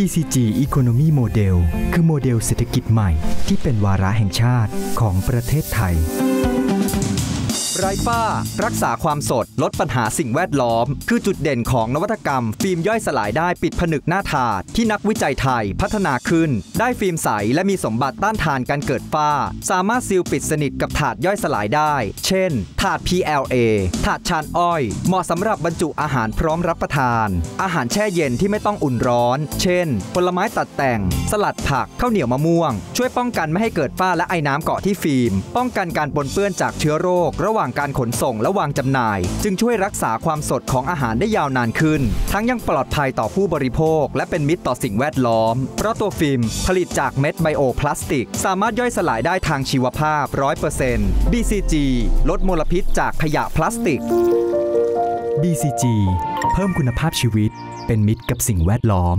BCG economy model คือโมเดลเศรษฐกิจใหม่ที่เป็นวาระแห่งชาติของประเทศไทยไร้ฝ้ารักษาความสดลดปัญหาสิ่งแวดล้อมคือจุดเด่นของนวัตกรรมฟิล์มย่อยสลายได้ปิดผนึกหน้าถาดที่นักวิจัยไทยพัฒนาขึ้นได้ฟิล์มใสและมีสมบัติต้านทานการเกิดฝ้าสามารถซีลปิดสนิทกับถาดย่อยสลายได้เช่นถาด PLA ถาดชานอ้อยเหมาะสำหรับบรรจุอาหารพร้อมรับประทานอาหารแช่เย็นที่ไม่ต้องอุ่นร้อนเช่นผลไม้ตัดแต่งสลัดผักข้าวเหนียวมะม่วงช่วยป้องกันไม่ให้เกิดฝ้าและไอน้ำเกาะที่ฟิล์มป้องกันการปนเปื้อนจากเชื้อโรคระหว่างการขนส่งและวางจำหน่ายจึงช่วยรักษาความสดของอาหารได้ยาวนานขึ้นทั้งยังปลอดภัยต่อผู้บริโภคและเป็นมิตรต่อสิ่งแวดล้อมเพราะตัวฟิล์มผลิตจากเม็ดไบโอพลาสติกสามารถย่อยสลายได้ทางชีวภาพ 100% BCG ลดมลพิษจากขยะพลาสติก BCG เพิ่มคุณภาพชีวิตเป็นมิตรกับสิ่งแวดล้อม